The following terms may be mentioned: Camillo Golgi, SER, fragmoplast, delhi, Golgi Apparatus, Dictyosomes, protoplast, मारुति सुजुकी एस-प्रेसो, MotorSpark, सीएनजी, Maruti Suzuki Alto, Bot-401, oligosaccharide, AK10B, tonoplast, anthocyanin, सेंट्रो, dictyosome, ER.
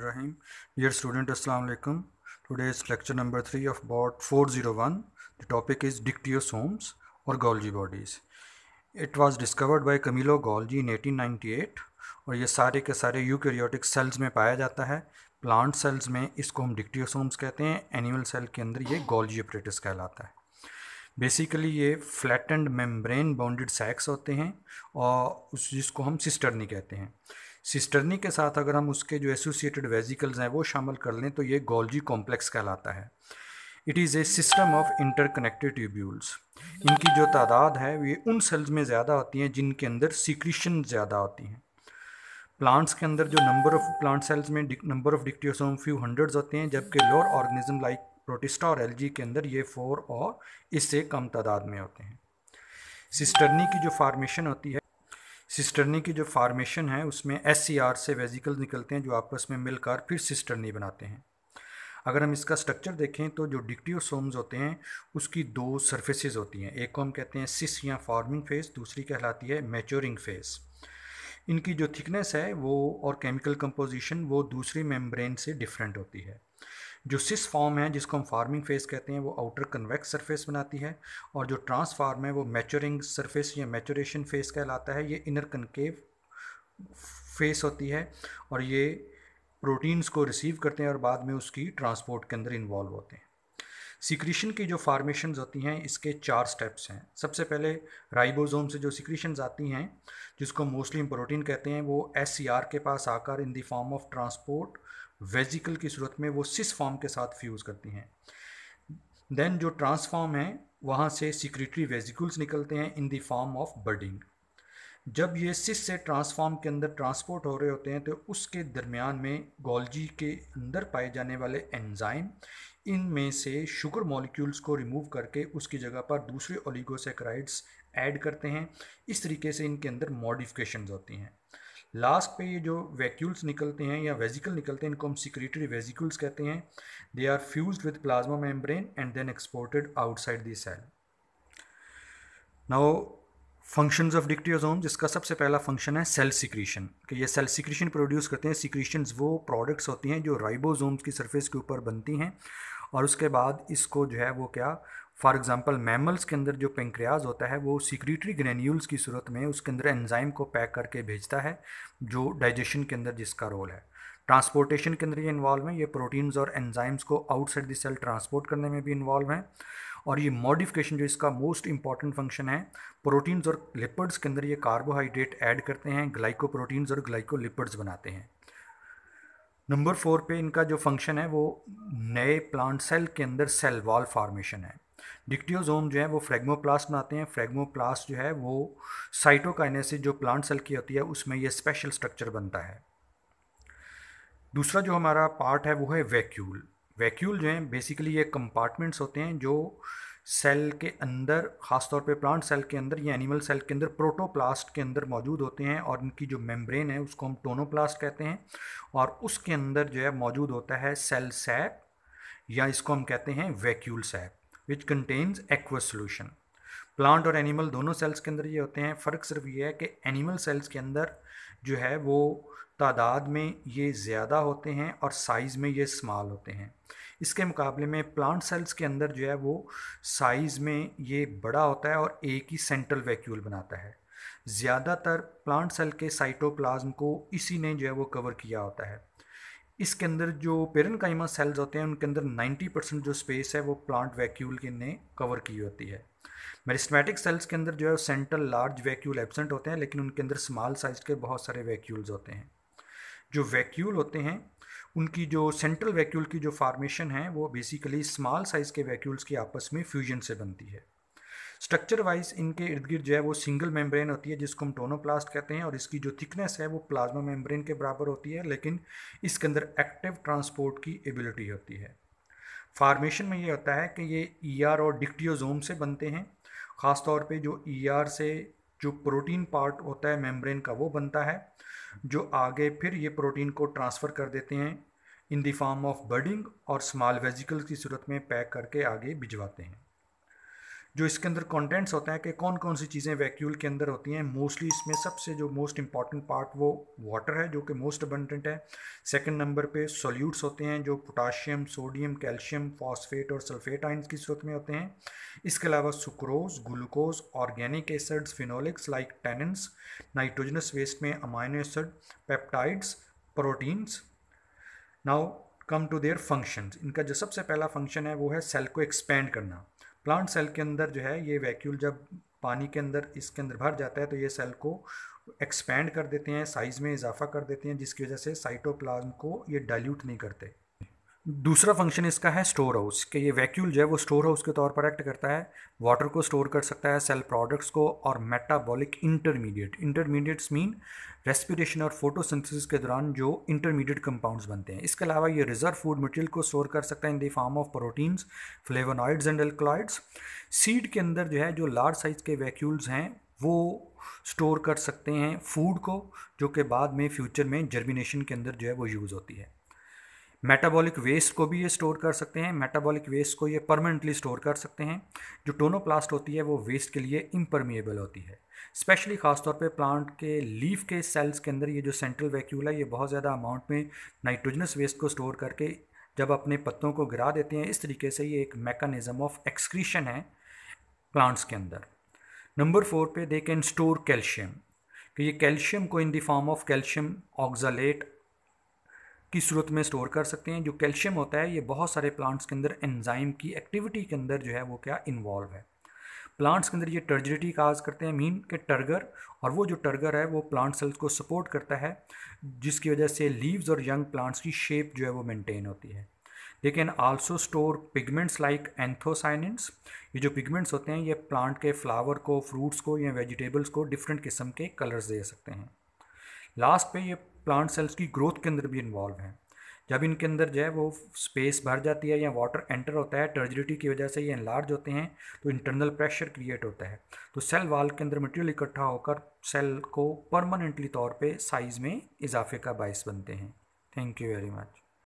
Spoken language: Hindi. Rahim. Dear student, Assalamu alaikum. Today is lecture number 3 of BOT 401. The topic is Dictyosomes or Golgi bodies. It was discovered by Camillo Golgi in 1898 और ये सारे के सारे यूकैरियोटिक सेल्स में पाया जाता है. प्लांट सेल्स में इसको हम डिक्टियोसोम्स कहते हैं. एनिमल सेल के अंदर ये गोल्जी अपरेटस कहलाता है. बेसिकली ये फ्लैटेंड मेम्ब्रेन बाउंडेड सैक्स होते हैं और उस जिसको हम सिस्टर्नी कहते हैं. सिस्टर्नी के साथ अगर हम उसके जो एसोसिएटेड वेजिकल्स हैं वो शामिल कर लें तो ये गोल्जी कॉम्प्लेक्स कहलाता है. It is a system of interconnected tubules. इनकी जो तादाद है ये उन सेल्स में ज़्यादा होती हैं जिनके अंदर सीक्रीशन ज़्यादा होती हैं. प्लांट्स के अंदर जो नंबर ऑफ प्लांट सेल्स में number of dictyosome few hundreds होते हैं, जबकि लोअर ऑर्गेनिज्म लाइक प्रोटिस्टा और एल्गी के अंदर ये 4 और इससे कम तादाद में होते हैं. सिस्टर्नी की जो फार्मेशन है उसमें SER से वेजिकल्स निकलते हैं जो आपस में मिलकर फिर सिस्टर्नी बनाते हैं. अगर हम इसका स्ट्रक्चर देखें तो जो डिक्टियोसोम्स होते हैं उसकी 2 सरफेसेस होती हैं. एक को हम कहते हैं सिस या फॉर्मिंग फेज, दूसरी कहलाती है मैच्योरिंग फेज. इनकी जो थिकनेस है वो और केमिकल कंपोजिशन वो दूसरी मेम्ब्रेन से डिफरेंट होती है. जो सिस फॉर्म है जिसको हम फार्मिंग फेज कहते हैं वो आउटर कन्वेक्स सरफेस बनाती है और जो ट्रांसफॉर्म है वो मैच्योरिंग सरफेस या मैच्योरेशन फेस कहलाता है. ये इनर कनकेव फेस होती है और ये प्रोटीन्स को रिसीव करते हैं और बाद में उसकी ट्रांसपोर्ट के अंदर इन्वॉल्व होते हैं. सीक्रीशन की जो फार्मेशंस होती हैं इसके 4 स्टेप्स हैं. सबसे पहले राइबोसोम से जो सीक्रीशंस आती हैं जिसको मोस्टली हम प्रोटीन कहते हैं वो SER के पास आकर in the form of transport vesicle की सूरत में वो सिस फॉर्म के साथ फ्यूज़ करती हैं. देन जो ट्रांसफॉर्म है वहाँ से सीक्रेटरी वेजिकल्स निकलते हैं in the form of budding. जब ये सिस से ट्रांसफॉर्म के अंदर ट्रांसपोर्ट हो रहे होते हैं तो उसके दरमियान में गोल्जी के अंदर पाए जाने वाले एंजाइम इनमें से शुगर मॉलिक्यूल्स को रिमूव करके उसकी जगह पर दूसरे ओलिगोसैकराइड्स ऐड करते हैं. इस तरीके से इनके अंदर मॉडिफिकेशंस होती हैं. लास्ट पे ये जो वैक्यूल्स निकलते हैं या वेजिकल निकलते हैं इनको हम सीक्रेटरी वेजिकल्स कहते हैं. They are fused with plasma membrane and then exported outside the cell. Now functions of dictyosome. जिसका सबसे पहला फंक्शन है सेल सीक्रीशन, कि ये सेल सीक्रीशन प्रोड्यूस करते हैं. सीक्रीशंस वो प्रोडक्ट्स होती हैं जो राइबोसोम्स की सरफेस के ऊपर बनती हैं और उसके बाद इसको जो है वो क्या फॉर एग्जांपल मैमल्स के अंदर जो पेंक्रियाज होता है वो सीक्रेटरी ग्रेन्यूल्स की सूरत में उसके अंदर एंजाइम को पैक करके भेजता है जो डाइजेशन के अंदर जिसका रोल है. ट्रांसपोर्टेशन के अंदर ये इन्वॉल्व है. ये प्रोटीन्स और एंजाइम्स को आउटसाइड द सेल ट्रांसपोर्ट करने में भी इन्वॉल्व है. और ये मॉडिफिकेशन जो इसका मोस्ट इंपॉर्टेंट फंक्शन है, प्रोटीन्स और लिपिड्स के अंदर ये कार्बोहाइड्रेट ऐड करते हैं, ग्लाइकोप्रोटीन्स और ग्लाइकोलिपिड्स बनाते हैं. नंबर 4 पे इनका जो फंक्शन है वो नए प्लांट सेल के अंदर सेल वॉल फार्मेशन है. डिक्टियोसोम जो है वो फ्रेगमोप्लास्ट बनाते हैं. फ्रेगमोप्लास्ट जो है वो साइटोकाइनेसिस जो प्लांट सेल की होती है उसमें ये स्पेशल स्ट्रक्चर बनता है. दूसरा जो हमारा पार्ट है वो है वैक्यूल. वैक्यूल जो है बेसिकली ये कंपार्टमेंट्स होते हैं जो सेल के अंदर ख़ासतौर पे प्लांट सेल के अंदर या एनिमल सेल के अंदर प्रोटोप्लास्ट के अंदर मौजूद होते हैं. और इनकी जो मेम्ब्रेन है उसको हम टोनोप्लास्ट कहते हैं और उसके अंदर जो है मौजूद होता है सेल सैप या इसको हम कहते हैं vacuole sap which contains aqueous solution. Plant और एनिमल दोनों सेल्स के अंदर ये होते हैं. फ़र्क सिर्फ ये है कि एनिमल सेल्स के अंदर जो है वो तादाद में ये ज़्यादा होते हैं और साइज़ में ये स्मॉल होते हैं. इसके मुकाबले में प्लांट सेल्स के अंदर जो है वो साइज़ में ये बड़ा होता है और एक ही सेंट्रल वैक्यूल बनाता है. ज़्यादातर प्लांट सेल के साइटोप्लाज्म को इसी ने जो है वो कवर किया होता है. इसके अंदर जो पेरेन्काइमा सेल्स होते हैं उनके अंदर 90% जो स्पेस है वो प्लांट वैक्यूल के ने कवर की होती है. मेरिस्टेमेटिक सेल्स के अंदर जो है सेंट्रल लार्ज वैक्यूल एब्सेंट होते हैं लेकिन उनके अंदर स्मॉल साइज के बहुत सारे वैक्यूल्स होते हैं. जो वैक्यूल होते हैं उनकी जो सेंट्रल वैक्यूल की जो फार्मेशन है वो बेसिकली स्मॉल साइज़ के वैक्यूल्स की आपस में फ्यूजन से बनती है. स्ट्रक्चर वाइज इनके इर्द गिर्द जो है वो सिंगल मेम्ब्रेन होती है जिसको हम टोनोप्लास्ट कहते हैं और इसकी जो थिकनेस है वो प्लाज्मा मेम्ब्रेन के बराबर होती है लेकिन इसके अंदर एक्टिव ट्रांसपोर्ट की एबिलिटी होती है. फार्मेशन में ये होता है कि ये ER और डिक्टियोसोम से बनते हैं. ख़ास तौर पे जो ER से जो प्रोटीन पार्ट होता है मेम्ब्रेन का वो बनता है जो आगे फिर ये प्रोटीन को ट्रांसफ़र कर देते हैं in the form of budding और स्मॉल वेजिकल्स की सूरत में पैक करके आगे भिजवाते हैं. जो इसके अंदर कंटेंट्स होता है कि कौन कौन सी चीज़ें वैक्यूल के अंदर होती हैं। मोस्टली इसमें सबसे जो मोस्ट इंपॉर्टेंट पार्ट वो वाटर है जो कि मोस्ट अबंडेंट है। सेकंड नंबर पे सॉल्यूट्स होते हैं जो पोटाशियम, सोडियम, कैल्शियम, फॉस्फेट और सल्फेट आयंस की सूरत में होते हैं। इसके अलावा sucrose, glucose, organic acids, phenolics like tannins, nitrogenous waste में amino acid, peptides, proteins. Now come to their functions. इनका जो सबसे पहला फंक्शन है वो है सेल को एक्सपेंड करना। प्लांट सेल के अंदर जो है ये वैक्यूल जब पानी के अंदर इसके अंदर भर जाता है तो ये सेल को एक्सपेंड कर देते हैं, साइज़ में इजाफा कर देते हैं, जिसकी वजह से साइटोप्लाज्म को ये डाइल्यूट नहीं करते। दूसरा फंक्शन इसका है स्टोर हाउस, कि ये वैक्यूल जो है वो स्टोर हाउस के तौर पर एक्ट करता है। वाटर को स्टोर कर सकता है, सेल प्रोडक्ट्स को और मेटाबॉलिक इंटरमीडिएट्स मीन रेस्पिरेशन और फोटोसिंथेसिस के दौरान जो इंटरमीडिएट कंपाउंड्स बनते हैं। इसके अलावा ये रिजर्व फूड मटेरियल को स्टोर कर सकता है in the form of proteins, flavonoids and alkaloids. Seed के अंदर जो है जो लार्ज साइज के वैक्यूल्स हैं वो स्टोर कर सकते हैं फूड को, जो कि बाद में फ्यूचर में जर्मिनेशन के अंदर जो है वो यूज़ होती है। मेटाबॉलिक वेस्ट को भी ये स्टोर कर सकते हैं। मेटाबॉलिक वेस्ट को ये परमानेंटली स्टोर कर सकते हैं। जो टोनोप्लास्ट होती है वो वेस्ट के लिए इम्परमिएबल होती है। स्पेशली ख़ासतौर पे प्लांट के लीफ के सेल्स के अंदर ये जो सेंट्रल वैक्यूल है ये बहुत ज़्यादा अमाउंट में नाइट्रोजनस वेस्ट को स्टोर करके जब अपने पत्तों को गिरा देते हैं, इस तरीके से ये एक मैकेनिज़्म ऑफ एक्सक्रीशन है प्लांट्स के अंदर। नंबर 4 पे दे कैन स्टोर कैल्शियम, कि ये कैल्शियम को in the form of calcium oxalate की सूरत में स्टोर कर सकते हैं। जो कैल्शियम होता है ये बहुत सारे प्लांट्स के अंदर एंजाइम की एक्टिविटी के अंदर जो है वो क्या इन्वॉल्व है। प्लांट्स के अंदर ये टर्जिडिटी काज करते हैं, मीन के टर्गर, और वो जो टर्गर है वो प्लांट सेल्स को सपोर्ट करता है, जिसकी वजह से लीव्स और यंग प्लांट्स की शेप जो है वो मेंटेन होती है। They can also store pigments like anthocyanins. ये जो पिगमेंट्स होते हैं ये प्लांट के फ्लावर को, फ्रूट्स को या वेजिटेबल्स को डिफरेंट किस्म के कलर्स दे सकते हैं। लास्ट पे ये प्लांट सेल्स की ग्रोथ के अंदर भी इन्वॉल्व हैं। जब इनके अंदर जो है वो स्पेस भर जाती है या वाटर एंटर होता है, टर्जिडिटी की वजह से ये एनलार्ज होते हैं तो इंटरनल प्रेशर क्रिएट होता है, तो सेल वॉल के अंदर मटेरियल इकट्ठा होकर सेल को परमानेंटली तौर पे साइज़ में इजाफे का बायस बनते हैं। Thank you very much.